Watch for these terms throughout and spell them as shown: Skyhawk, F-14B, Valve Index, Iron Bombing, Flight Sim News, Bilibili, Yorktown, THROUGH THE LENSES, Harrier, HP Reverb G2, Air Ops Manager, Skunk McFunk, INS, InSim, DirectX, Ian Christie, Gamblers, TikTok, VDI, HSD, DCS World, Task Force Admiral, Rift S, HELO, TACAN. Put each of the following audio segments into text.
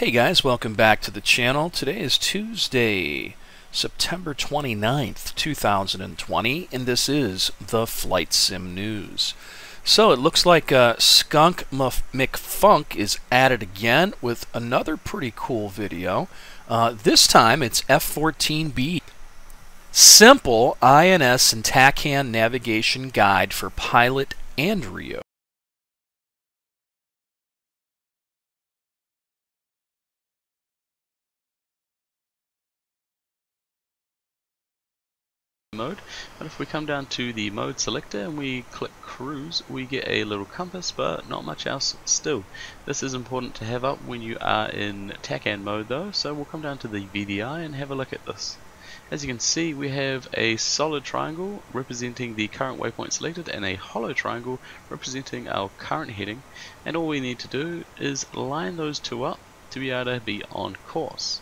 Hey guys, welcome back to the channel. Today is Tuesday, September 29th, 2020, and this is the Flight Sim News. So it looks like Skunk McFunk is at it again with another pretty cool video. This time it's F-14B. Simple INS and TACAN navigation guide for pilot and RIO. Mode, but if we come down to the mode selector and we click cruise, we get a little compass but not much else still. This is important to have up when you are in TACAN mode though, so we'll come down to the VDI and have a look at this. As you can see, we have a solid triangle representing the current waypoint selected and a hollow triangle representing our current heading, and all we need to do is line those two up to be able to be on course.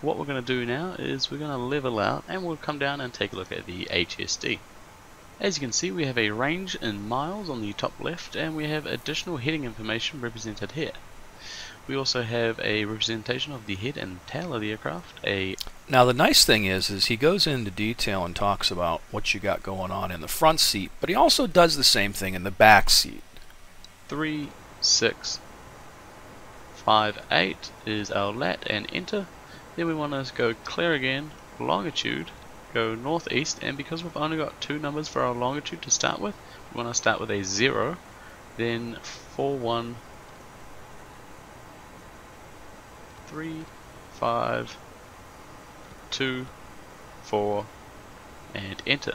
What we're going to do now is we're going to level out and we'll come down and take a look at the HSD. As you can see, we have a range in miles on the top left, and we have additional heading information represented here. We also have a representation of the head and tail of the aircraft. Now the nice thing is he goes into detail and talks about what you got going on in the front seat, but he also does the same thing in the back seat. 3, 6, 5, 8 is our lat and enter. Then we want to go clear again, longitude, go northeast, and because we've only got two numbers for our longitude to start with, we want to start with a 0, then 4, 1, 3, 5, 2, 4, and enter.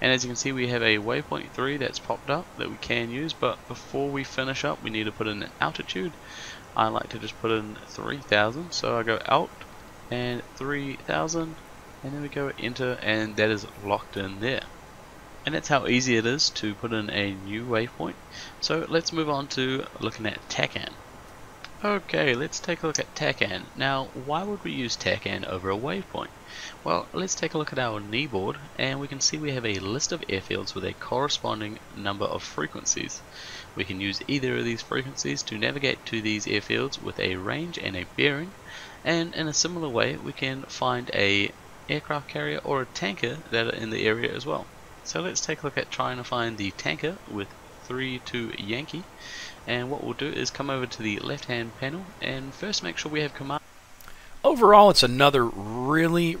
And as you can see, we have a waypoint 3 that's popped up that we can use, but before we finish up we need to put in an altitude. I like to just put in 3000, so I go out and 3000, and then we go enter, and that is locked in there. And that's how easy it is to put in a new waypoint. So let's move on to looking at TACAN. Okay, let's take a look at TACAN. Now, why would we use TACAN over a waypoint? Well, let's take a look at our kneeboard, and we can see we have a list of airfields with a corresponding number of frequencies. We can use either of these frequencies to navigate to these airfields with a range and a bearing, and in a similar way we can find an aircraft carrier or a tanker that are in the area as well. So let's take a look at trying to find the tanker with 32 Yankee, and what we'll do is come over to the left hand panel and first make sure we have command. Overall, it's another really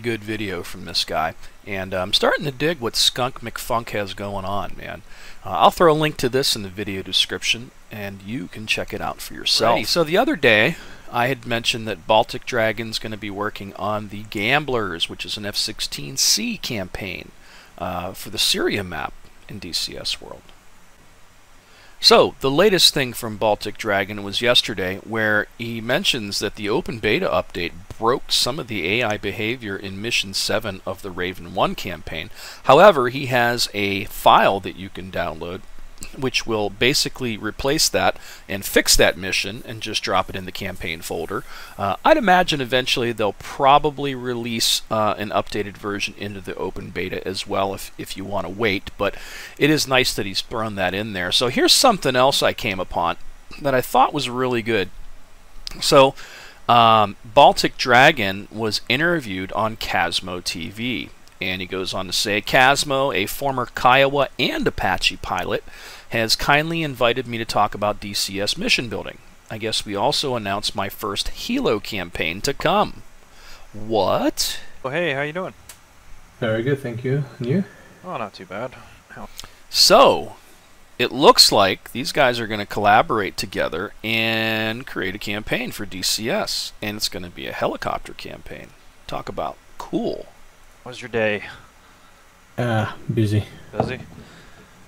good video from this guy, and I'm starting to dig what Skunk McFunk has going on, man. I'll throw a link to this in the video description and you can check it out for yourself. Right. So the other day I had mentioned that Baltic Dragon's going to be working on the Gamblers, which is an F-16C campaign for the Syria map in DCS World. So, the latest thing from Baltic Dragon was yesterday, where he mentions that the open beta update broke some of the AI behavior in Mission 7 of the Raven 1 campaign. However, he has a file that you can download which will basically replace that and fix that mission and just drop it in the campaign folder. I'd imagine eventually they'll probably release an updated version into the open beta as well if you want to wait, but it is nice that he's thrown that in there. So here's something else I came upon that I thought was really good. So Baltic Dragon was interviewed on Casmo TV. And he goes on to say, Casmo, a former Kiowa and Apache pilot, has kindly invited me to talk about DCS mission building. I guess we also announced my first HELO campaign to come. What? Oh, hey, how you doing? Very good, thank you. And you? Oh, not too bad. Ow. So, it looks like these guys are going to collaborate together and create a campaign for DCS. And it's going to be a helicopter campaign. Talk about cool. How's your day? Busy. Busy?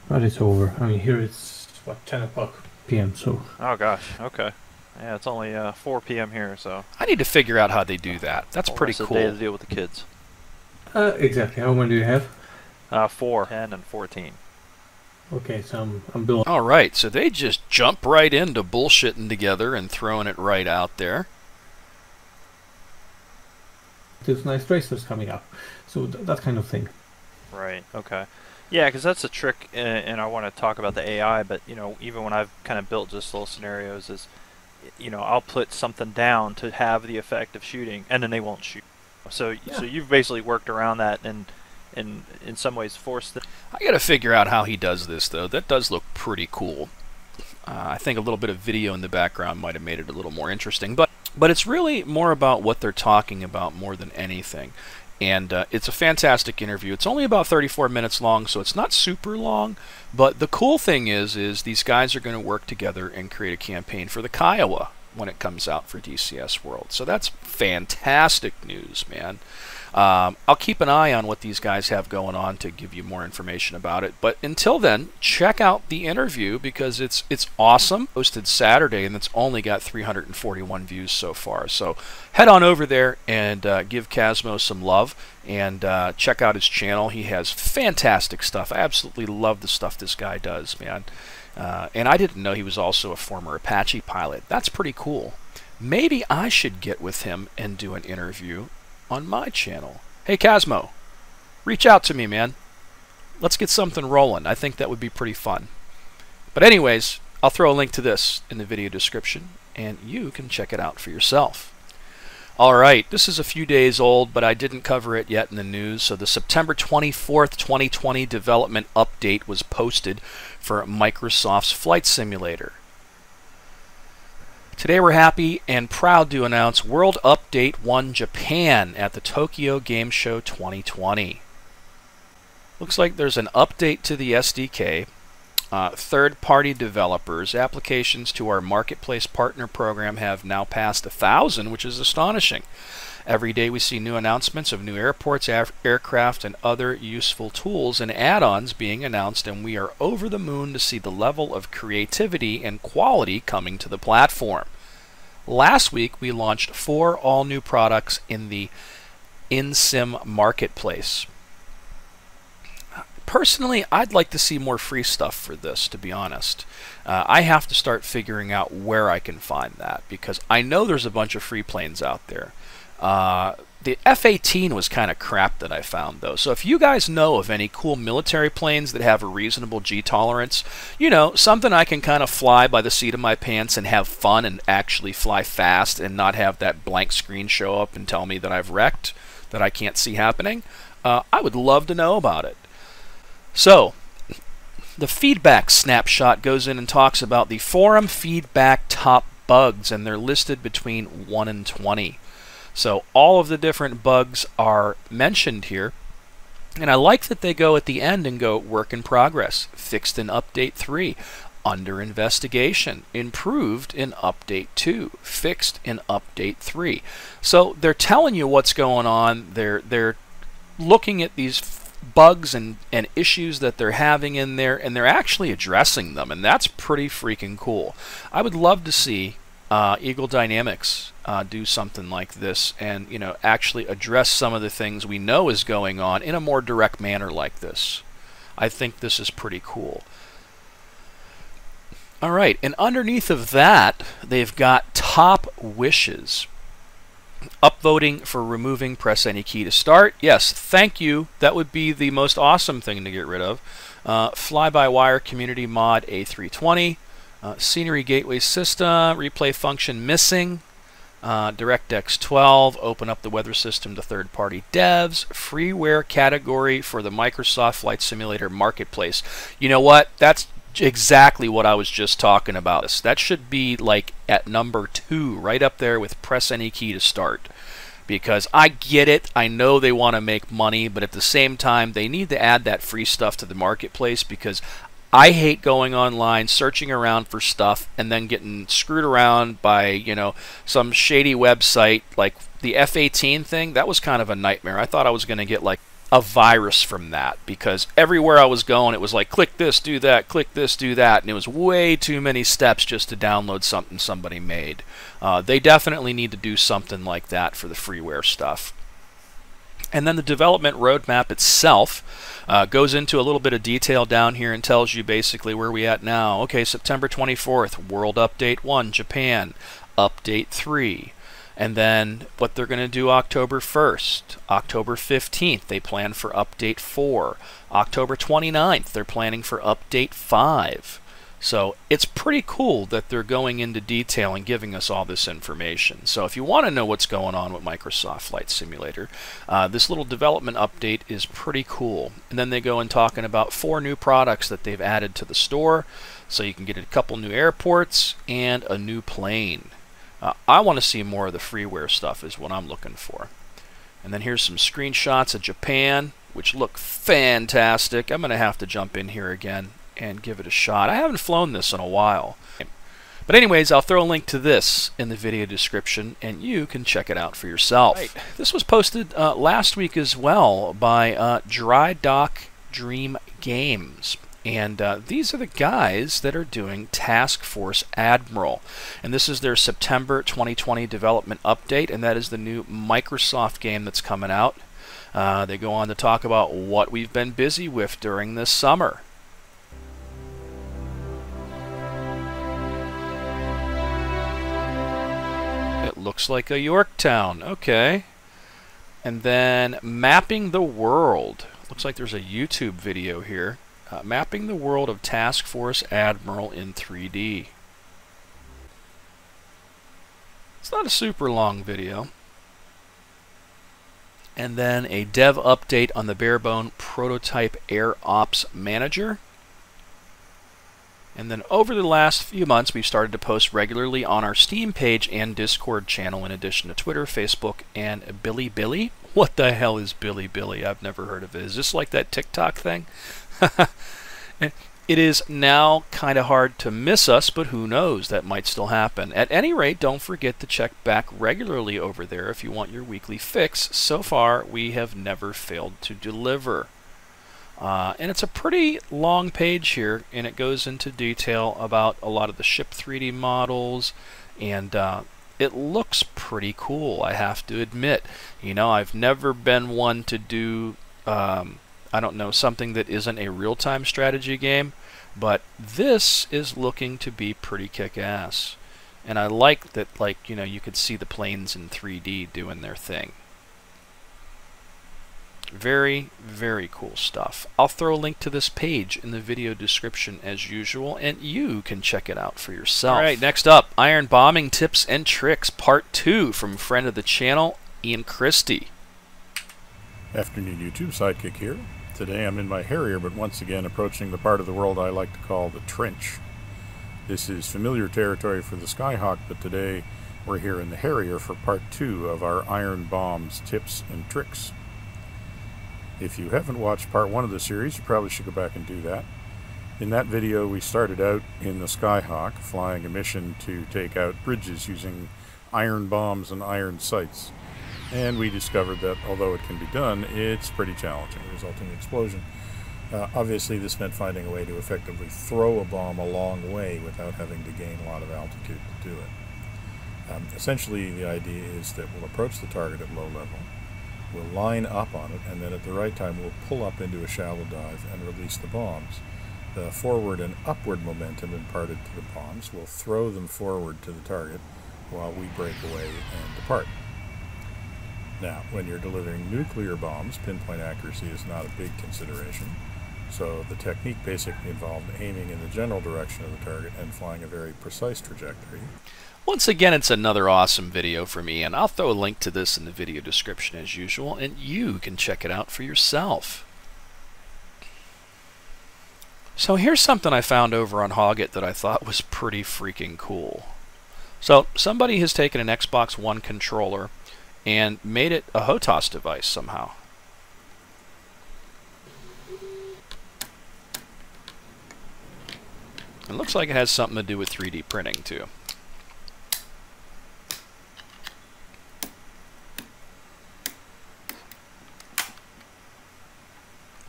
But it's over. I mean, here it's, what, 10 o'clock p.m., so... Oh, gosh. Okay. Yeah, it's only 4 p.m. here, so... I need to figure out how they do that. That's pretty cool. It's a day to deal with the kids. Exactly. How many do you have? 4. 10 and 14. Okay, so I'm building... Alright, so they just jump right into bullshitting together and throwing it right out there. There's nice racers coming up, so that kind of thing. Right, okay. Yeah, because that's a trick, and I want to talk about the AI, but, you know, even when I've kind of built just little scenarios, is you know, I'll put something down to have the effect of shooting, and then they won't shoot. So yeah. So you've basically worked around that and in some ways forced them. I got to figure out how he does this, though. That does look pretty cool. I think a little bit of video in the background might have made it a little more interesting, but it's really more about what they're talking about more than anything. And it's a fantastic interview. It's only about 34 minutes long, so it's not super long. But the cool thing is these guys are going to work together and create a campaign for the Kiowa when it comes out for DCS World. So that's fantastic news, man. I'll keep an eye on what these guys have going on to give you more information about it. But until then, check out the interview because it's awesome. Posted Saturday, and it's only got 341 views so far. So head on over there and give Casmo some love and check out his channel. He has fantastic stuff. I absolutely love the stuff this guy does, man. And I didn't know he was also a former Apache pilot. That's pretty cool. Maybe I should get with him and do an interview on my channel. Hey, Casmo, reach out to me, man. Let's get something rolling. I think that would be pretty fun. But anyways, I'll throw a link to this in the video description, and you can check it out for yourself. All right, this is a few days old, but I didn't cover it yet in the news. So the September 24th, 2020 development update was posted for Microsoft's Flight Simulator. Today we're happy and proud to announce World Update 1 Japan at the Tokyo Game Show 2020. Looks like there's an update to the SDK. Third-party developers. Applications to our Marketplace Partner Program have now passed 1,000, which is astonishing. Every day we see new announcements of new airports, aircraft, and other useful tools and add-ons being announced, and we are over the moon to see the level of creativity and quality coming to the platform. Last week, we launched 4 all-new products in the InSim Marketplace. Personally, I'd like to see more free stuff for this, to be honest. I have to start figuring out where I can find that, because I know there's a bunch of free planes out there. The F-18 was kind of crap that I found, though. So if you guys know of any cool military planes that have a reasonable G tolerance, you know, something I can kind of fly by the seat of my pants and have fun and actually fly fast and not have that blank screen show up and tell me that I've wrecked, that I can't see happening, I would love to know about it. So, the feedback snapshot goes in and talks about the forum feedback top bugs, and they're listed between 1 and 20. So all of the different bugs are mentioned here, and I like that they go at the end and go work in progress, fixed in update 3, under investigation, improved in update 2, fixed in update 3. So they're telling you what's going on. They're looking at these bugs and issues that they're having in there, and they're actually addressing them, and that's pretty freaking cool. I would love to see Eagle Dynamics do something like this and, you know, actually address some of the things we know is going on in a more direct manner like this. I think this is pretty cool. All right, and underneath of that, they've got top wishes. Upvoting for removing press any key to start. Yes, thank you. That would be the most awesome thing to get rid of. Fly-by-wire community mod A320. Scenery gateway system. Replay function missing. DirectX 12. Open up the weather system to third-party devs. Freeware category for the Microsoft Flight Simulator Marketplace. You know what? That's exactly what I was just talking about. That should be like at number 2, right up there with press any key to start, because I get it. I know they want to make money, but at the same time they need to add that free stuff to the marketplace, because I hate going online, searching around for stuff, and then getting screwed around by, you know, some shady website. Like the F-18 thing, that was kind of a nightmare. I thought I was going to get like a virus from that, because everywhere I was going it was like click this, do that, click this, do that, and it was way too many steps just to download something somebody made. They definitely need to do something like that for the freeware stuff. And then the development roadmap itself goes into a little bit of detail down here and tells you basically where we at now. Okay, September 24th, World Update 1, Japan, Update 3. And then what they're going to do October 1st. October 15th, they plan for Update 4. October 29th, they're planning for Update 5. So it's pretty cool that they're going into detail and giving us all this information. So if you want to know what's going on with Microsoft Flight Simulator, this little development update is pretty cool. And then they go in talking about 4 new products that they've added to the store. So you can get a couple new airports and a new plane. I want to see more of the freeware stuff is what I'm looking for. And then here's some screenshots of Japan, which look fantastic. I'm going to have to jump in here again and give it a shot. I haven't flown this in a while. But anyways, I'll throw a link to this in the video description and you can check it out for yourself. Right. This was posted last week as well by Drydock Dreams Games. And these are the guys that are doing Task Force Admiral. And this is their September 2020 development update, and that is the new Microsoft game that's coming out. They go on to talk about what we've been busy with during this summer. It looks like a Yorktown, okay. And then mapping the world. Looks like there's a YouTube video here. Mapping the world of Task Force Admiral in 3D. It's not a super long video. And then a dev update on the barebone prototype Air Ops Manager. And then over the last few months, we've started to post regularly on our Steam page and Discord channel, in addition to Twitter, Facebook, and Bilibili. What the hell is Bilibili? I've never heard of it. Is this like that TikTok thing? It is now kind of hard to miss us, but who knows? That might still happen. At any rate, don't forget to check back regularly over there if you want your weekly fix. So far, we have never failed to deliver. And it's a pretty long page here, and it goes into detail about a lot of the ship 3D models, and it looks pretty cool, I have to admit. You know, I've never been one to do... I don't know, something that isn't a real-time strategy game, but this is looking to be pretty kick-ass. And I like that, like, you know, you could see the planes in 3D doing their thing. Very, very cool stuff. I'll throw a link to this page in the video description as usual, and you can check it out for yourself. All right, next up, Iron Bombing Tips and Tricks, Part 2 from friend of the channel, Ian Christie. Afternoon YouTube, Sidekick here. Today I'm in my Harrier, but once again approaching the part of the world I like to call the trench. This is familiar territory for the Skyhawk, but today we're here in the Harrier for part 2 of our Iron Bombs Tips and Tricks. If you haven't watched part 1 of the series, you probably should go back and do that. In that video we started out in the Skyhawk, flying a mission to take out bridges using iron bombs and iron sights. And we discovered that although it can be done, it's pretty challenging, resulting in explosion. Obviously this meant finding a way to effectively throw a bomb a long way without having to gain a lot of altitude to do it. Essentially the idea is that we'll approach the target at low level, we'll line up on it, and then at the right time we'll pull up into a shallow dive and release the bombs. The forward and upward momentum imparted to the bombs will throw them forward to the target while we break away and depart. Now, when you're delivering nuclear bombs, pinpoint accuracy is not a big consideration, so the technique basically involved aiming in the general direction of the target and flying a very precise trajectory. Once again, it's another awesome video from me, and I'll throw a link to this in the video description as usual, and you can check it out for yourself. So here's something I found over on Hogget that I thought was pretty freaking cool. So somebody has taken an Xbox One controller and made it a HOTAS device somehow. It looks like it has something to do with 3D printing too.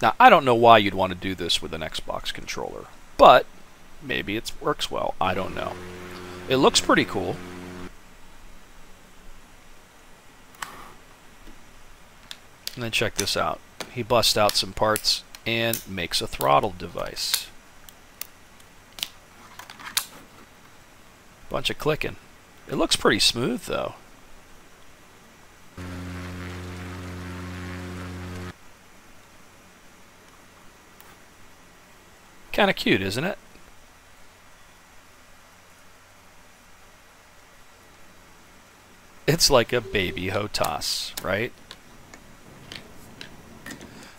Now, I don't know why you'd want to do this with an Xbox controller, but maybe it works well. I don't know. It looks pretty cool. And then check this out. He busts out some parts and makes a throttle device. Bunch of clicking. It looks pretty smooth though. Kind of cute, isn't it? It's like a baby HOTAS, right?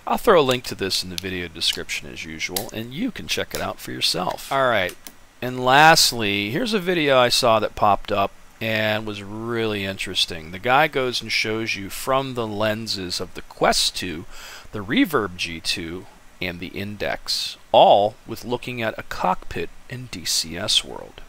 I'll throw a link to this in the video description as usual, and you can check it out for yourself. Alright, and lastly, here's a video I saw that popped up and was really interesting. The guy goes and shows you from the lenses of the Quest 2, the Reverb G2, and the Index, all with looking at a cockpit in DCS World.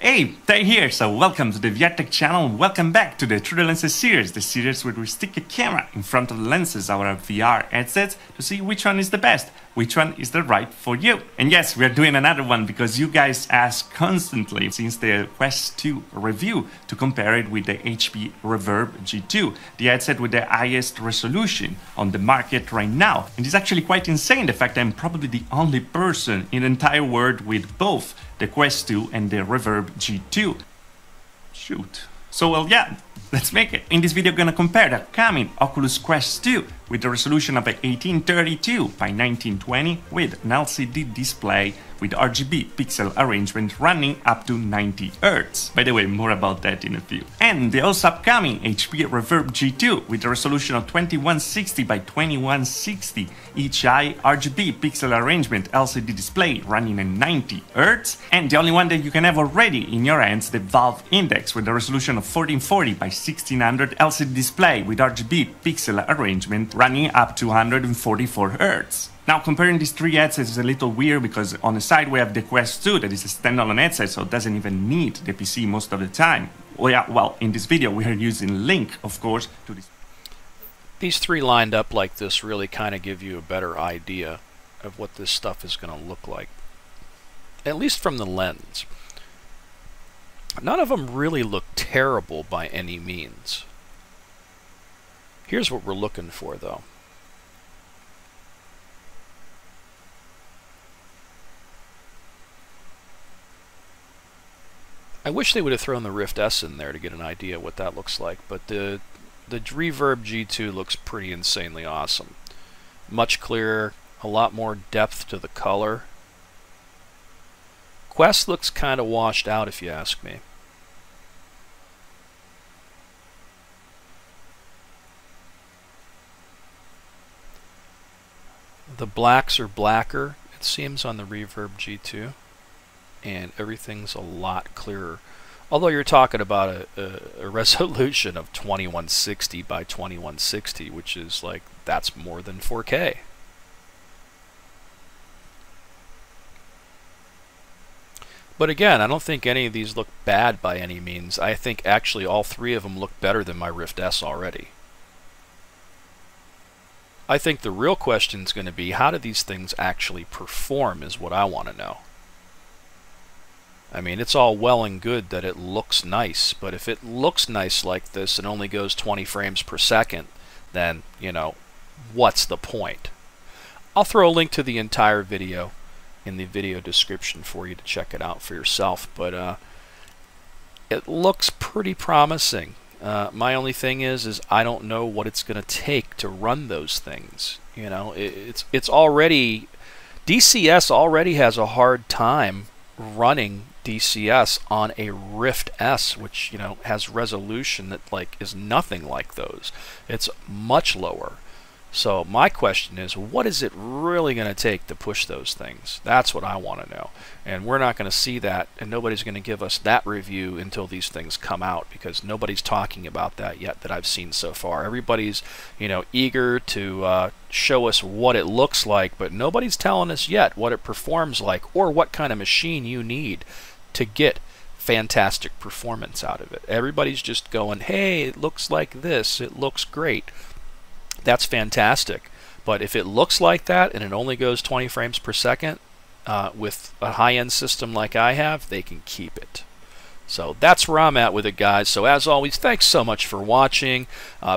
Hey, Tay here, so welcome to the ViaTech channel, welcome back to the Through the Lenses series, the series where we stick a camera in front of the lenses of our VR headsets to see which one is the best, which one is the right for you. And yes, we are doing another one because you guys ask constantly since the Quest 2 review to compare it with the HP Reverb G2, the headset with the highest resolution on the market right now. And it's actually quite insane the fact that I'm probably the only person in the entire world with both the Quest 2 and the Reverb G2. Shoot. So well, yeah, let's make it. In this video, I'm gonna compare the upcoming Oculus Quest 2 with the resolution of a 1832 by 1920 with an LCD display with RGB pixel arrangement running up to 90 Hz. By the way, more about that in a few. And the also upcoming HP Reverb G2 with a resolution of 2160 by 2160 HI RGB pixel arrangement LCD display running at 90 Hz. And the only one that you can have already in your hands, the Valve Index with a resolution of 1440 by 1600 LCD display with RGB pixel arrangement running up to 144 Hz. Now, comparing these three headsets is a little weird because on the side we have the Quest 2 that is a standalone headset, so it doesn't even need the PC most of the time. Well, yeah, well, in this video we are using Link, of course, to this. These three lined up like this really kind of give you a better idea of what this stuff is going to look like, at least from the lens. None of them really look terrible by any means. Here's what we're looking for, though. I wish they would have thrown the Rift S in there to get an idea what that looks like, but the Reverb G2 looks pretty insanely awesome. Much clearer, a lot more depth to the color. Quest looks kind of washed out, if you ask me. The blacks are blacker, it seems, on the Reverb G2. And everything's a lot clearer. Although you're talking about a resolution of 2160 by 2160, which is like, that's more than 4K. But again, I don't think any of these look bad by any means. I think actually all three of them look better than my Rift S already. I think the real question is going to be, how do these things actually perform is what I want to know. I mean, it's all well and good that it looks nice, but if it looks nice like this and only goes 20 frames per second, then, you know, what's the point? I'll throw a link to the entire video in the video description for you to check it out for yourself, but it looks pretty promising. My only thing is I don't know what it's going to take to run those things. You know, it's already... DCS already has a hard time running DCS on a Rift S, which, you know, has resolution that like is nothing like those. It's much lower. So my question is, what is it really going to take to push those things? That's what I want to know. And we're not going to see that, and nobody's going to give us that review until these things come out, because nobody's talking about that yet that I've seen so far. Everybody's, you know, eager to show us what it looks like, but nobody's telling us yet what it performs like or what kind of machine you need to get fantastic performance out of it. Everybody's just going, hey, it looks like this, it looks great. That's fantastic, but if it looks like that and it only goes 20 frames per second with a high-end system like I have, they can keep it. So that's where I'm at with it, guys. So as always, thanks so much for watching.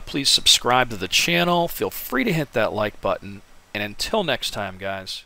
Please subscribe to the channel. Feel free to hit that like button. And until next time, guys.